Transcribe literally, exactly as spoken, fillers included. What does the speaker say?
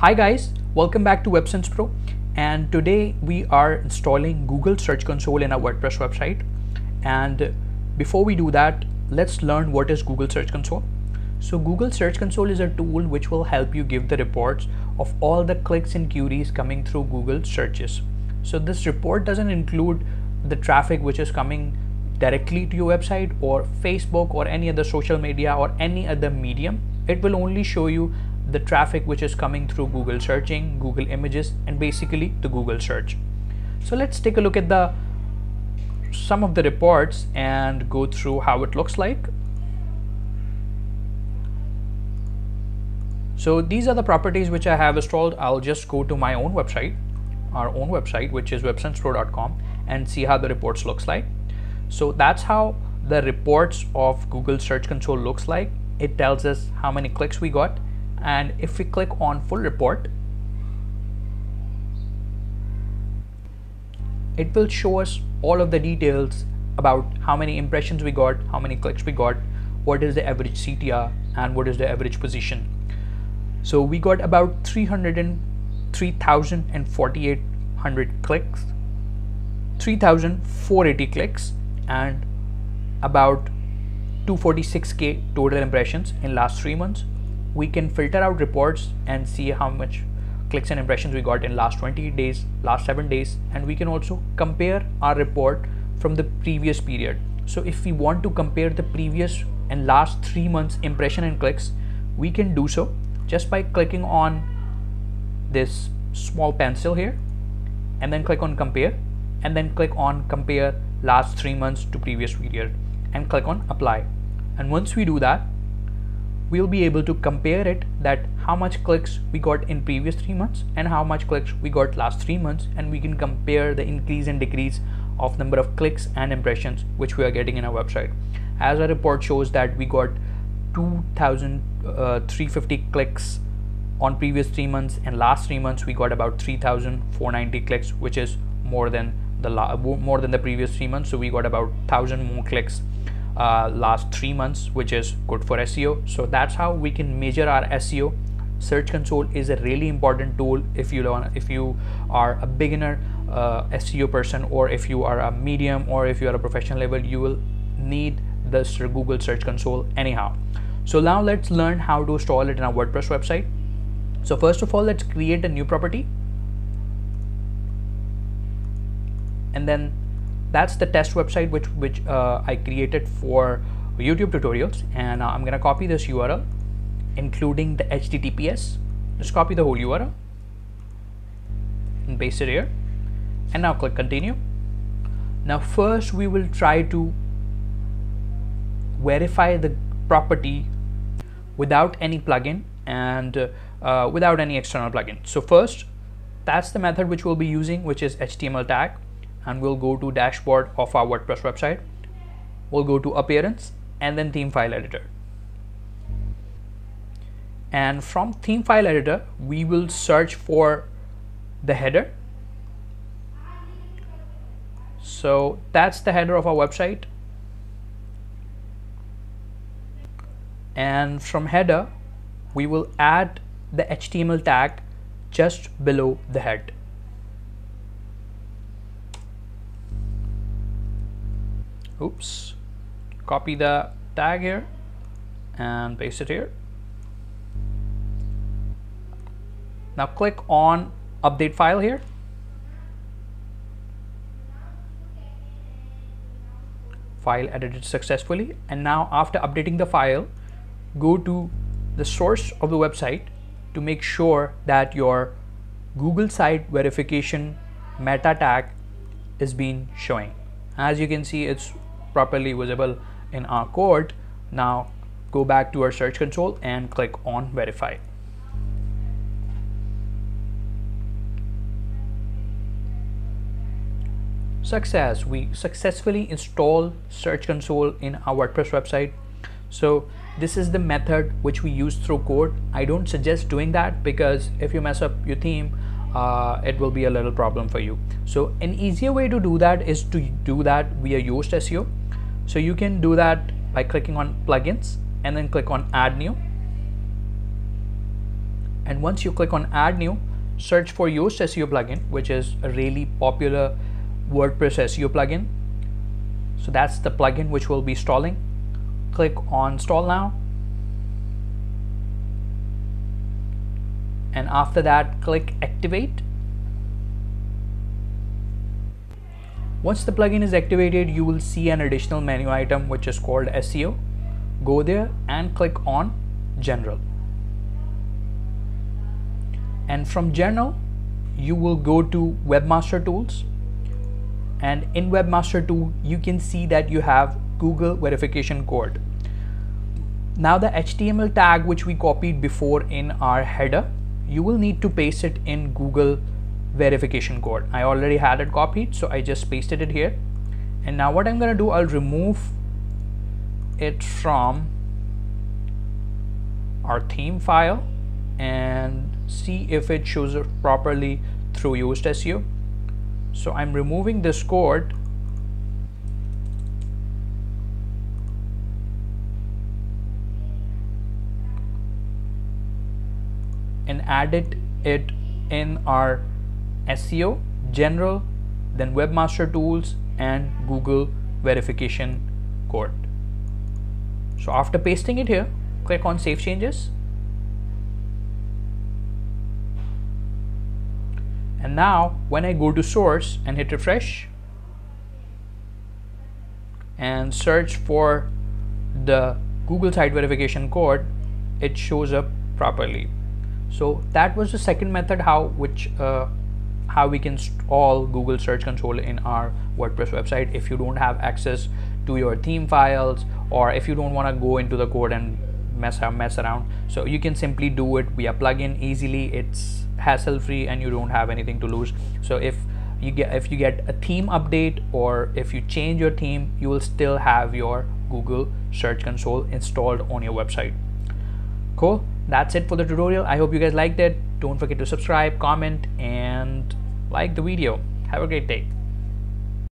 Hi guys, welcome back to WebSense Pro, and today we are installing Google Search Console in our WordPress website. And before we do that, let's learn what is Google Search Console. So Google Search Console is a tool which will help you give the reports of all the clicks and queries coming through Google searches. So this report doesn't include the traffic which is coming directly to your website or Facebook or any other social media or any other medium. It will only show you the traffic which is coming through Google searching, Google images, and basically the Google search. So let's take a look at the some of the reports and go through how it looks like. So these are the properties which I have installed. I'll just go to my own website, our own website, which is websensepro dot com, and see how the reports looks like. So that's how the reports of Google Search Console looks like. It tells us how many clicks we got, and if we click on full report, it will show us all of the details about how many impressions we got, how many clicks we got, what is the average C T R, and what is the average position. So we got about three hundred three thousand forty-eight hundred clicks, three thousand four hundred eighty clicks, and about two hundred forty-six K total impressions in last three months. We can filter out reports and see how much clicks and impressions we got in last twenty days, last seven days, and we can also compare our report from the previous period. So if we want to compare the previous and last three months impression and clicks, we can do so just by clicking on this small pencil here and then click on compare, and then click on compare last three months to previous period and click on apply. And once we do that, we'll be able to compare it that how much clicks we got in previous three months and how much clicks we got last three months. And we can compare the increase and decrease of number of clicks and impressions which we are getting in our website. As our report shows that we got two thousand three hundred fifty clicks on previous three months and last three months we got about three thousand four hundred ninety clicks, which is more than the la more than the previous three months. So we got about one thousand more clicks Uh, last three months, which is good for S E O. So that's how we can measure our S E O. Search Console is a really important tool if you learn, if you are a beginner uh, S E O person, or if you are a medium, or if you are a professional level, you will need this Google Search Console anyhow. So now let's learn how to install it in our WordPress website. So first of all, let's create a new property, and then that's the test website which which uh, I created for YouTube tutorials, and uh, I'm gonna copy this U R L including the H T T P S. Just copy the whole U R L and paste it here, and now click continue. Now first we will try to verify the property without any plugin and uh, uh, without any external plugin. So first, that's the method which we'll be using, which is H T M L tag. And we'll go to dashboard of our WordPress website, we'll go to appearance, and then theme file editor. And from theme file editor, we will search for the header. So that's the header of our website. And from header, we will add the H T M L tag just below the head. Oops, copy the tag here and paste it here. Now click on update file here. File edited successfully. And now after updating the file, go to the source of the website to make sure that your Google site verification meta tag is being showing. As you can see, it's properly visible in our code. Now go back to our Search Console and click on verify. Success! We successfully installed Search Console in our WordPress website. So this is the method which we use through code. I don't suggest doing that because if you mess up your theme, Uh, it will be a little problem for you. So an easier way to do that is to do that via Yoast S E O. So you can do that by clicking on plugins and then click on add new, And once you click on add new, search for Yoast S E O plugin, which is a really popular WordPress S E O plugin. So that's the plugin which we'll be installing. Click on install now. And after that, click activate. Once the plugin is activated, you will see an additional menu item which is called S E O. Go there and click on general. And from general, you will go to webmaster tools. And in webmaster tool, you can see that you have Google verification code. Now the H T M L tag which we copied before in our header, you will need to paste it in Google verification code. I already had it copied, so I just pasted it here. And now what I'm gonna do, I'll remove it from our theme file and see if it shows up properly through Yoast S E O. So I'm removing this code. And added it in our S E O, general, then webmaster tools and Google verification code. So after pasting it here, click on save changes. And now when I go to source and hit refresh and search for the Google site verification code, it shows up properly. So that was the second method how which uh, how we can install Google Search Console in our WordPress website if you don't have access to your theme files, or if you don't want to go into the code and mess around, mess around. So you can simply do it via plugin easily. It's hassle free and you don't have anything to lose. So if you get if you get a theme update or if you change your theme, you will still have your Google Search Console installed on your website. Cool. That's it for the tutorial. I hope you guys liked it. Don't forget to subscribe, comment, and like the video. Have a great day.